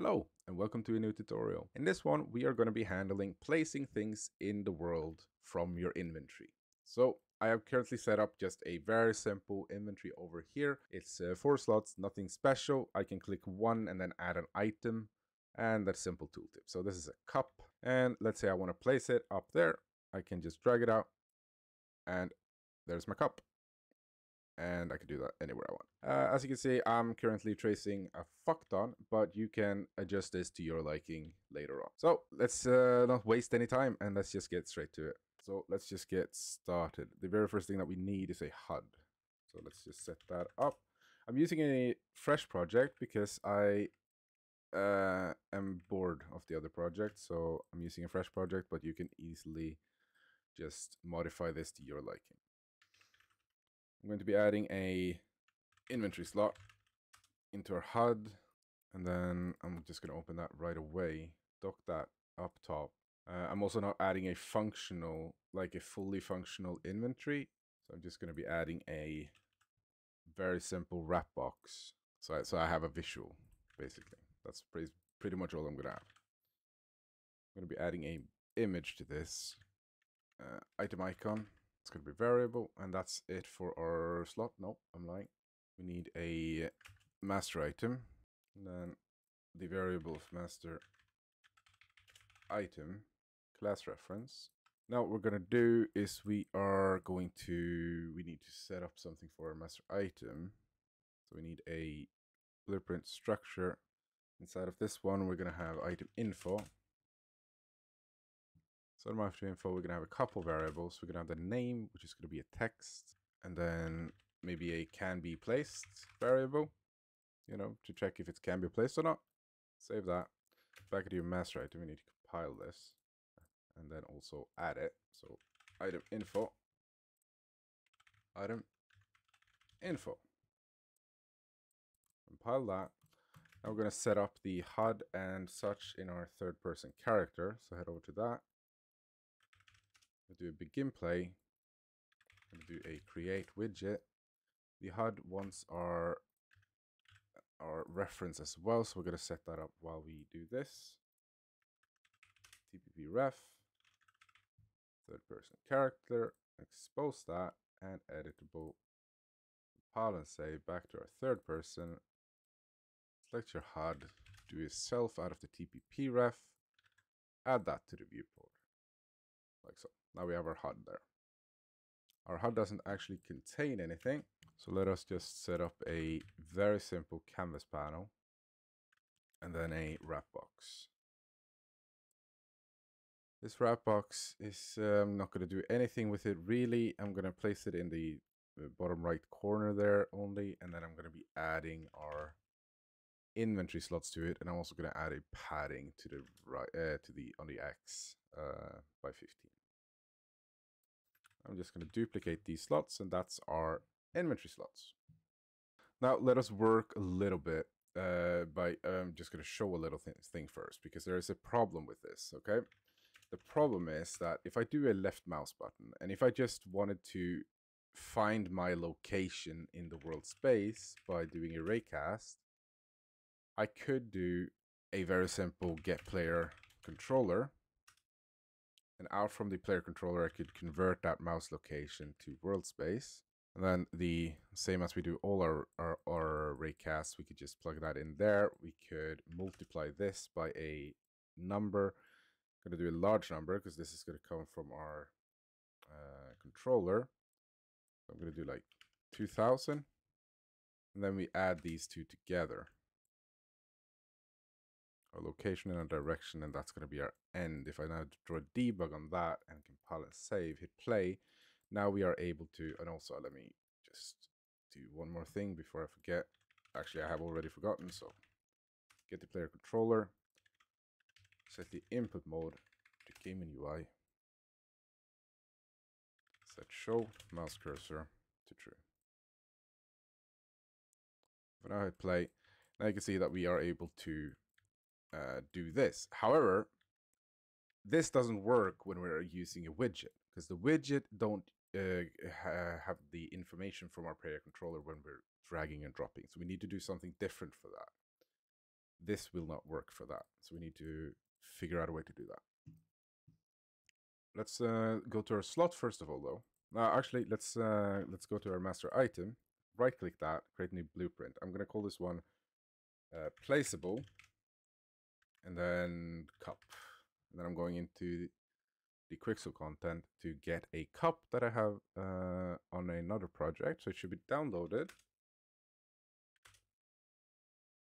Hello and welcome to a new tutorial. In this one we are going to be handling placing things in the world from your inventory. So I have currently set up just a very simple inventory over here. It's 4 slots, nothing special. I can click one and then add an item, and that's simple tooltip. So this is a cup, and let's say I want to place it up there. I can just drag it out and there's my cup. And I can do that anywhere I want. As you can see, I'm currently tracing a fuck ton, but you can adjust this to your liking later on. So let's not waste any time and let's just get straight to it. So let's just get started. The very first thing that we need is a HUD. So let's just set that up. I'm using a fresh project because I am bored of the other project. So I'm using a fresh project, but you can easily just modify this to your liking. I'm going to be adding a inventory slot into our HUD, and then I'm just going to open that right away, dock that up top. I'm also not adding a functional, like a fully functional inventory. So I'm just going to be adding a very simple wrap box. So I have a visual, basically. That's pretty much all I'm going to add. I'm going to be adding an image to this item icon. It's going to be variable, and that's it for our slot. No, I'm lying. We need a master item, and then the variable of master item class reference. Now what we're going to do is we need to set up something for our master item. So we need a blueprint structure. Inside of this one, we're going to have item info. So in after info, we're going to have a couple variables. We're going to have the name, which is going to be a text, and then maybe a can be placed variable, you know, to check if it can be placed or not. Save that. Back into your master item, we need to compile this and then also add it. So item info, compile that. Now we're going to set up the HUD and such in our third person character. So head over to that. I'll do a begin play. I'm going to do a create widget. The HUD wants our reference as well, so we're going to set that up while we do this. TPP ref, third person character, expose that, and editable. Compile and save back to our third person. Select your HUD, do yourself out of the TPP ref, add that to the viewport. Like so. Now we have our HUD there. Our HUD doesn't actually contain anything, so let us just set up a very simple canvas panel and then a wrap box. This wrap box is not going to do anything with it really. I'm going to place it in the bottom right corner there only, and then I'm going to be adding our inventory slots to it, and I'm also going to add a padding to the right on the X by 15. I'm just going to duplicate these slots, and that's our inventory slots. Now let us work a little bit by just going to show a little thing first, because there is a problem with this. Okay, the problem is that if I do a left mouse button and if I just wanted to find my location in the world space by doing a raycast, I could do a very simple get player controller, and out from the player controller I could convert that mouse location to world space, and then the same as we do all our raycasts, we could just plug that in there. We could multiply this by a number. I'm going to do a large number because this is going to come from our controller. I'm going to do like 2000, and then we add these two together. Our location and our direction, and that's going to be our end. If I now draw a debug on that and compile and save, hit play, now we are able to, and also let me just do one more thing before I forget. Actually, I have already forgotten, so get the player controller, set the input mode to game and UI, set show mouse cursor to true. If I now hit play, now you can see that we are able to do this. However, this doesn't work when we're using a widget, because the widget don't have the information from our player controller when we're dragging and dropping. So we need to do something different for that. this will not work for that. So we need to figure out a way to do that. Let's go to our slot first of all, though. Actually, let's go to our master item, right-click that, create new blueprint. I'm going to call this one placeable, and then cup. And then I'm going into the Quixel content to get a cup that I have on another project. So it should be downloaded.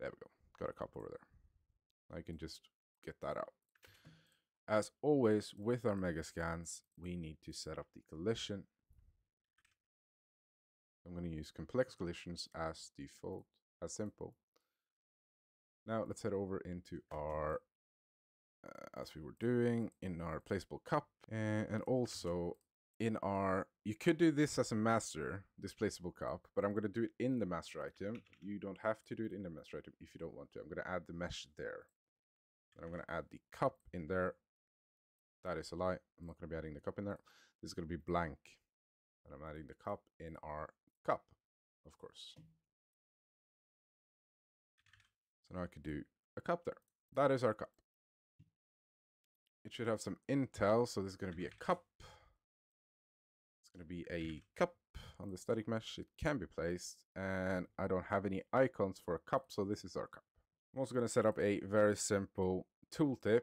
There we go. Got a cup over there. I can just get that out. As always, with our mega scans, we need to set up the collision. I'm going to use complex collisions as default, as simple. Now let's head over into our, as we were doing, in our placeable cup. And also in our, you could do this as a master, this placeable cup, but I'm going to do it in the master item. You don't have to do it in the master item if you don't want to. I'm going to add the mesh there. And I'm going to add the cup in there. That is a lie. I'm not going to be adding the cup in there. This is going to be blank. And I'm adding the cup in our cup, of course. So now I could do a cup there. That is our cup. It should have some intel. So this is going to be a cup. It's going to be a cup on the static mesh. It can be placed. And I don't have any icons for a cup. So this is our cup. I'm also going to set up a very simple tooltip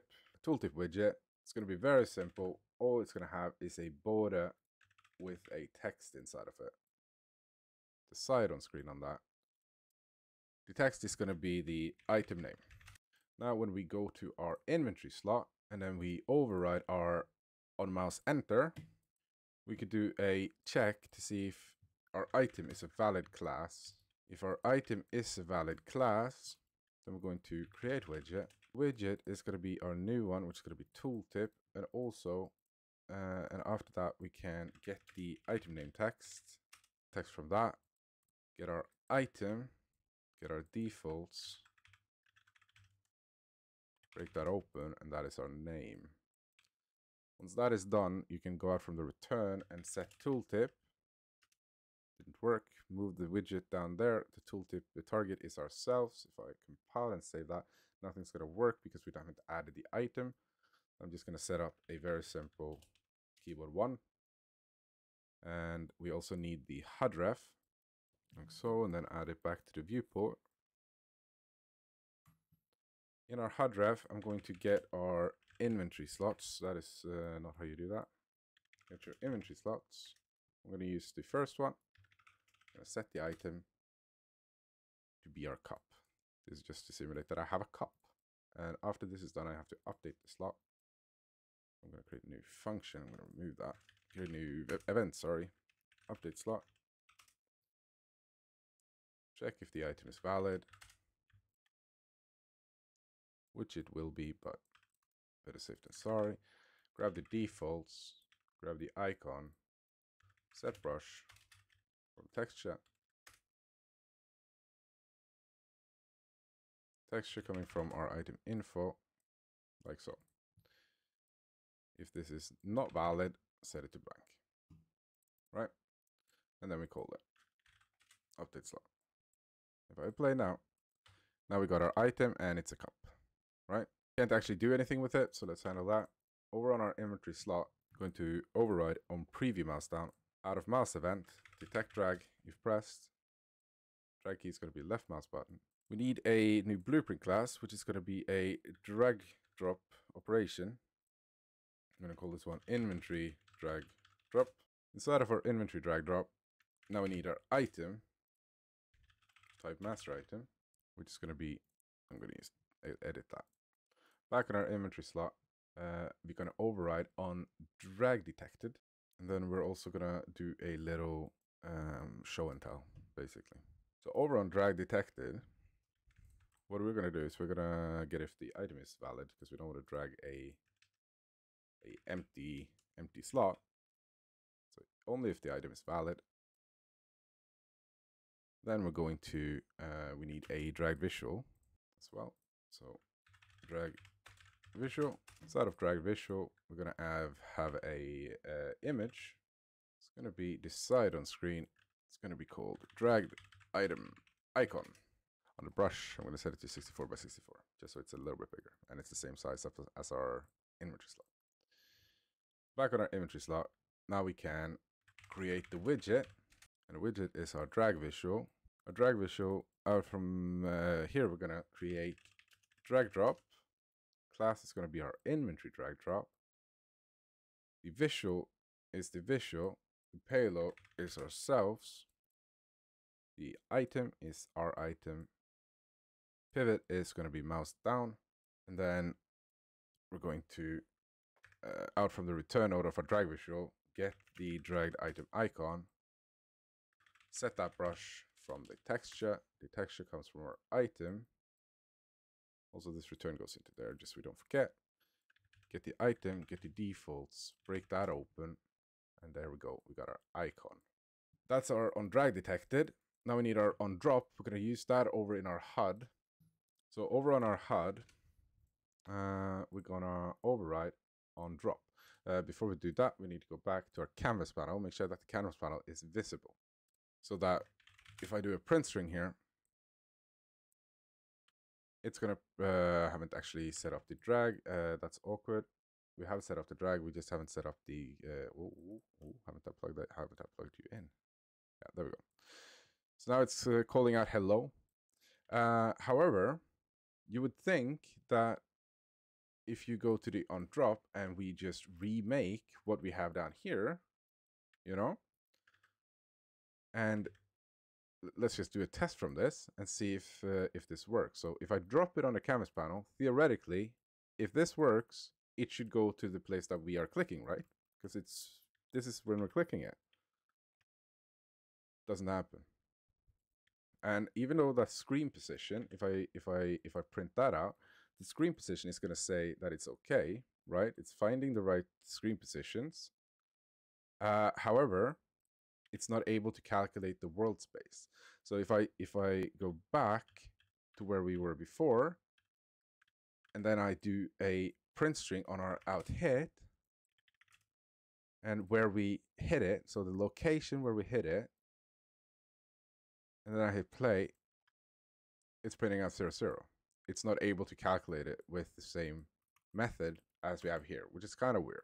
widget. It's going to be very simple. All it's going to have is a border with a text inside of it. The side on screen on that. The text is going to be the item name. Now when we go to our inventory slot and then we override our on mouse enter, we could do a check to see if our item is a valid class. If our item is a valid class, then we're going to create widget. Widget is going to be our new one, which is going to be tooltip. And also, and after that, we can get the item name text from that, get our item, get our defaults, break that open, and that is our name. Once that is done, you can go out from the return and set tooltip. Didn't work. Move the widget down there. The tooltip, the target is ourselves. If I compile and save that, nothing's going to work because we haven't added the item. I'm just going to set up a very simple keyboard one. And we also need the href, like so, and then add it back to the viewport. In our href, I'm going to get our inventory slots. That is not how you do that. Get your inventory slots. I'm going to use the first one. I'm going to set the item to be our cup. This is just to simulate that I have a cup. And after this is done, I have to update the slot. I'm going to create a new function. I'm going to remove that. Create a new event, sorry. Update slot. Check if the item is valid. Which it will be, but better safe than sorry. Grab the defaults. Grab the icon. Set brush from texture. Texture coming from our item info, like so. If this is not valid, set it to blank, right? And then we call it update slot. If I play now, now we got our item and it's a cup, right? Can't actually do anything with it, so let's handle that. Over on our inventory slot, going to override on preview mouse down. Out of mouse event, detect drag, if pressed. Drag key is going to be left mouse button. We need a new blueprint class, which is going to be a drag drop operation. I'm going to call this one inventory drag drop. Inside of our inventory drag drop, now we need our item, type master item, which is going to be, I'm going to use, edit that. Back in our inventory slot, we're going to override on drag detected. And then we're also going to do a little show and tell, basically. So over on drag detected, what we're going to do is we're going to get if the item is valid, because we don't want to drag a empty slot. So only if the item is valid. Then we're going to, we need a drag visual as well. So drag visual. Inside of drag visual, we're going to have a image. It's going to be this side on screen. It's going to be called drag item icon. On the brush, I'm going to set it to 64 by 64, just so it's a little bit bigger. And it's the same size as our inventory slot. Back on our inventory slot, now we can create the widget. And the widget is our drag visual. Our drag visual, from here, we're going to create drag drop. Class is going to be our inventory drag drop. The visual is the visual. The payload is ourselves. The item is our item. Pivot is going to be mouse down. And then we're going to, out from the return order of our drag visual, get the dragged item icon. Set that brush from the texture. The texture comes from our item. Also, this return goes into there, just so we don't forget. Get the item, get the defaults, break that open. And there we go. We got our icon. That's our onDrag detected. Now we need our onDrop. We're going to use that over in our HUD. So over on our HUD, we're going to override onDrop. Before we do that, we need to go back to our canvas panel. Make sure that the canvas panel is visible. So that if I do a print string here, it's going to, I haven't actually set up the drag. That's awkward. We have set up the drag. We just haven't set up the, haven't I plugged you in? Yeah, there we go. So now it's calling out hello. However, you would think that if you go to the on drop and we just remake what we have down here, you know, and let's just do a test from this and see if this works. So if I drop it on the canvas panel, theoretically, if this works, it should go to the place that we are clicking, right? Because this is when we're clicking it. Doesn't happen. And even though that screen position, if I print that out, the screen position is going to say that it's okay, right? It's finding the right screen positions. However, it's not able to calculate the world space. So if I go back to where we were before, and then I do a print string on our out hit, and where we hit it, so the location where we hit it, and then I hit play, it's printing out 0, 0. It's not able to calculate it with the same method as we have here, which is kind of weird.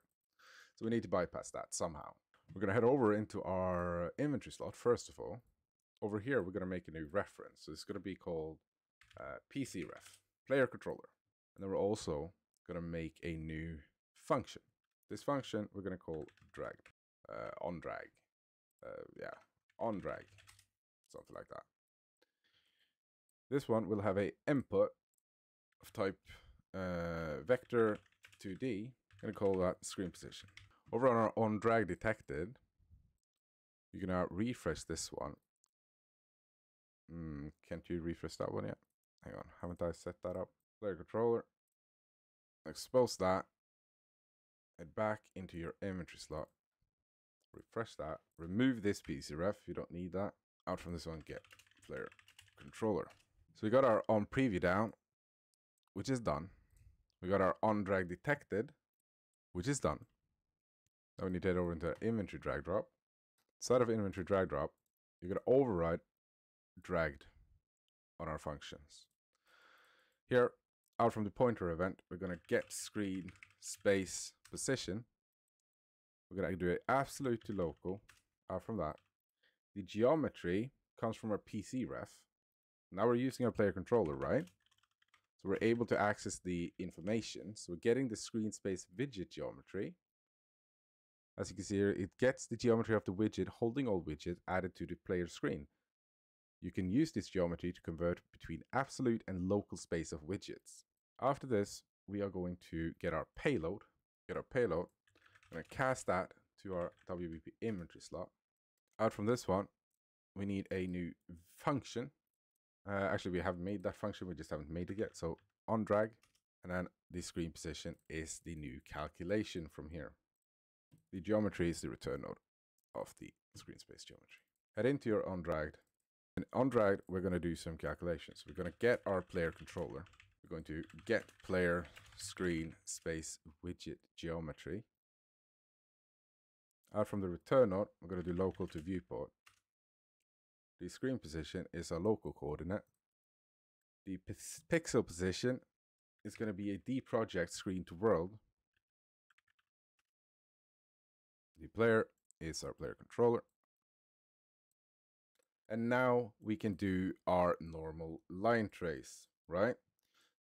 So we need to bypass that somehow. We're going to head over into our inventory slot. First of all, over here, we're going to make a new reference. So it's going to be called PC ref, player controller. And then we're also going to make a new function. This function we're going to call drag, on drag, yeah, on drag, something like that. This one will have a input of type vector 2D. I'm going to call that screen position. Over on our on drag detected, you can now refresh this one. Can't you refresh that one yet? Hang on, haven't I set that up? Player controller. Expose that, head back into your inventory slot, refresh that, remove this PC ref, you don't need that. Out from this one, get player controller. So we got our on preview down, which is done. We got our on drag detected, which is done. Now we need to head over into our inventory drag drop. Inside of inventory drag drop, you're going to override dragged on our functions. Here, out from the pointer event, we're going to get screen space position. We're going to do it absolute to local. Out from that, the geometry comes from our PC ref. Now we're using our player controller, right? So we're able to access the information. So we're getting the screen space widget geometry. As you can see here, it gets the geometry of the widget holding all widget added to the player screen. You can use this geometry to convert between absolute and local space of widgets. After this, we are going to get our payload. I'm going to cast that to our WBP inventory slot. Out from this one, we need a new function. Actually, we have made that function. We just haven't made it yet. So on drag, and then the screen position is the new calculation from here. The geometry is the return node of the screen space geometry. Head into your on drag. And on drag, we're going to do some calculations. We're going to get our player controller. We're going to get player screen space widget geometry. Out from the return node, we're going to do local to viewport. The screen position is our local coordinate. The pixel position is going to be a D project screen to world. The player is our player controller. And now we can do our normal line trace, right?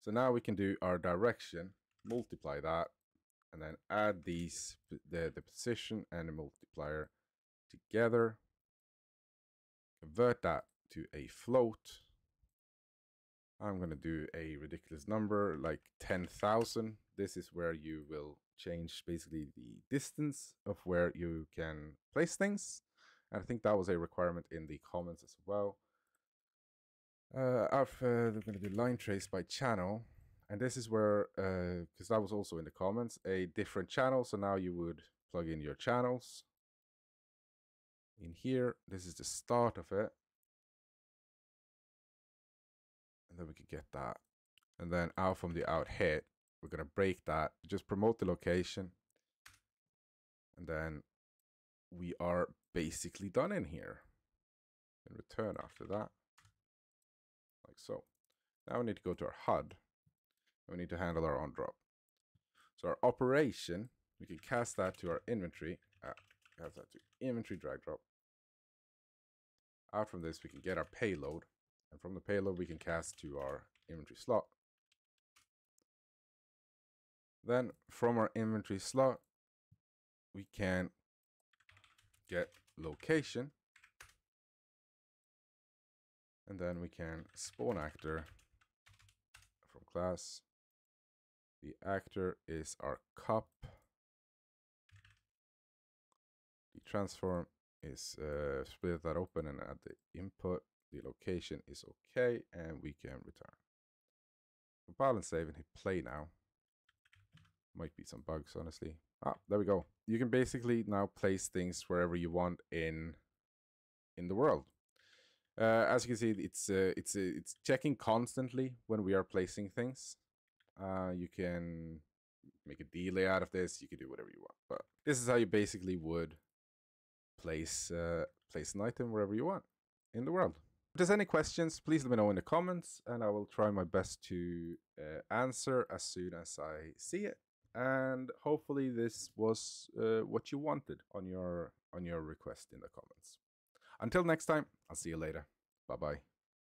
So now we can do our direction, multiply that, and then add these, the position and the multiplier together. Convert that to a float. I'm going to do a ridiculous number like 10,000. This is where you will change basically the distance of where you can place things. And I think that was a requirement in the comments as well. I'm going to do line trace by channel. And this is where, because that was also in the comments, a different channel. So now you would plug in your channels. In here, this is the start of it. And then we can get that. And then out from the out head, we're going to break that. Just promote the location. And then we are basically done in here. And return after that. Like so. Now we need to go to our HUD. And we need to handle our on drop. So our operation, we can cast that to our inventory. Cast that to inventory drag drop. Out from this, we can get our payload. And from the payload, we can cast to our inventory slot. Then from our inventory slot, we can get location. And then we can spawn actor from class. The actor is our cup. The transform is split that open and add the input. The location is okay, and we can return. Compile and save and hit play now. Might be some bugs, honestly. Ah, there we go. You can basically now place things wherever you want in the world. As you can see, it's checking constantly when we are placing things. You can make a delay out of this. You can do whatever you want. But this is how you basically would place an item wherever you want in the world. If there's any questions, please let me know in the comments, and I will try my best to answer as soon as I see it. And hopefully this was what you wanted on your request in the comments. Until next time, I'll see you later. Bye-bye.